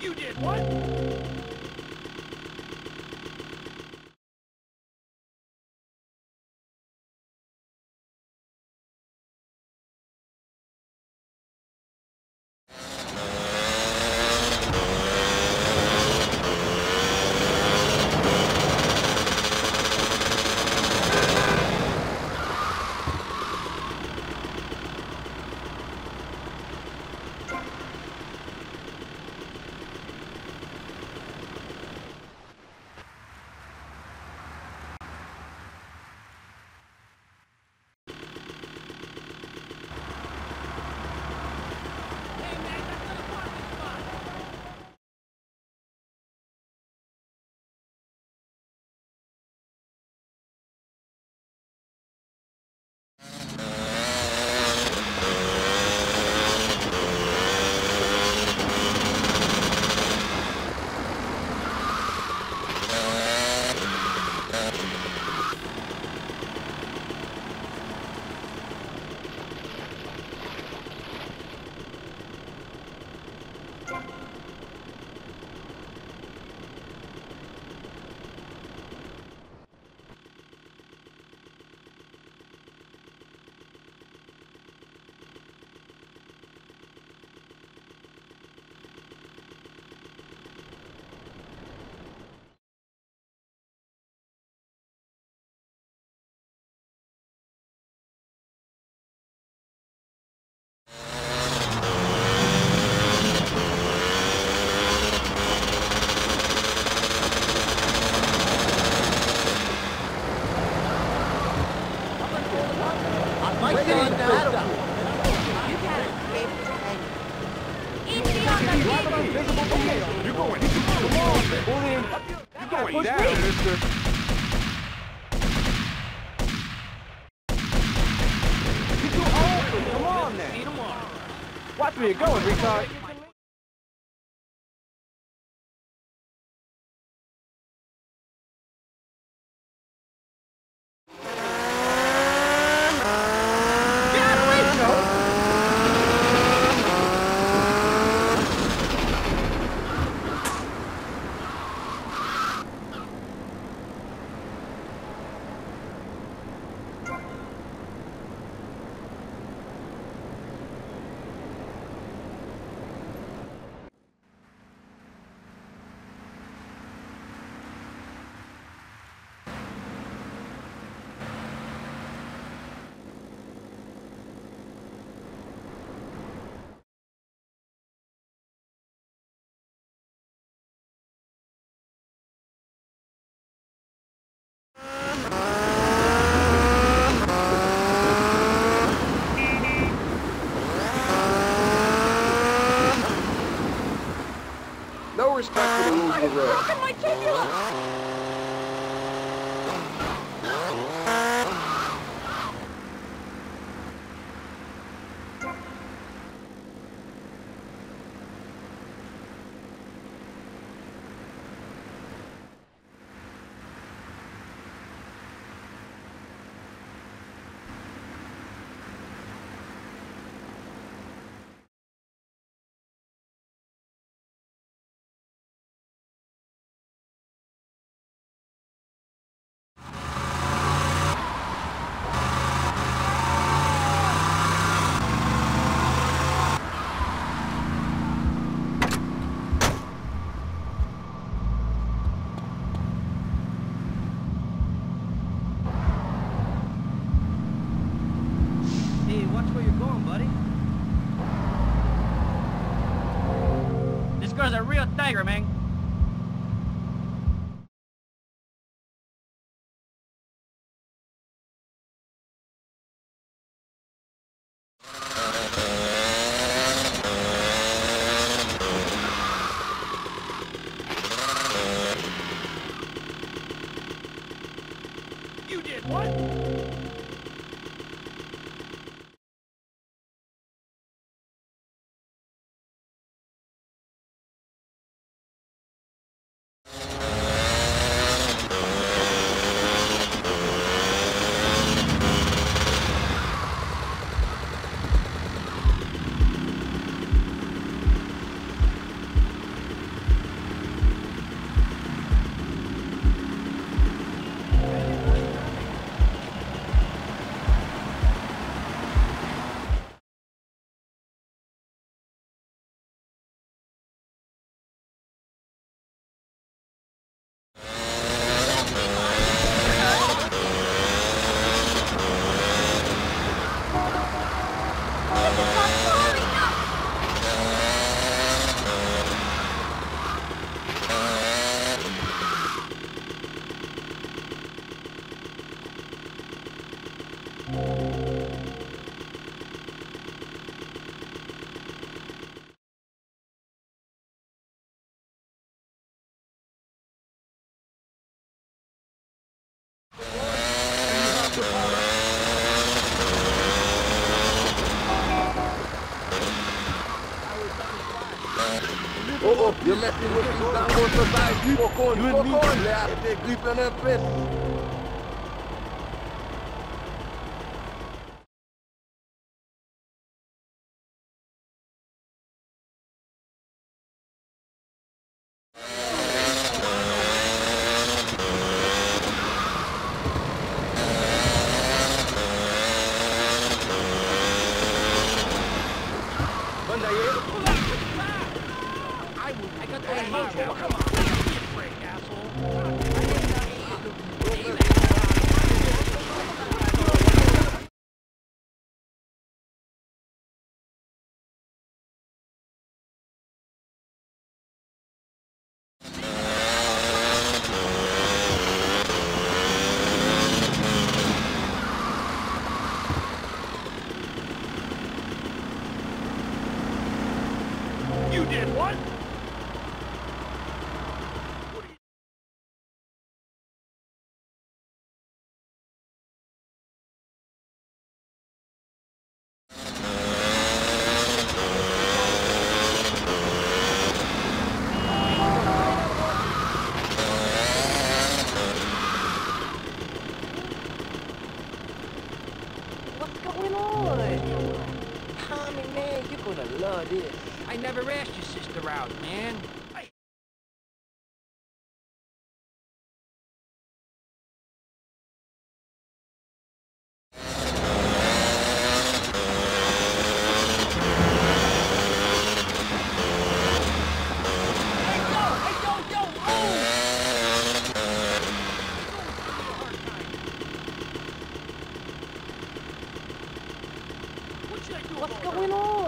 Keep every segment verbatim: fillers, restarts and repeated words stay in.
You did what? Watch where you're going, retard. respect for the rules of the road. How come I can't get up? A real tiger, man. You did what? Oh, oh, you're messing with me, not going to buy you. Fuck on, you and me. If they're gripping their fists. I never asked your sister out, man. I... What's going on?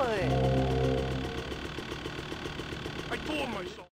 I told myself.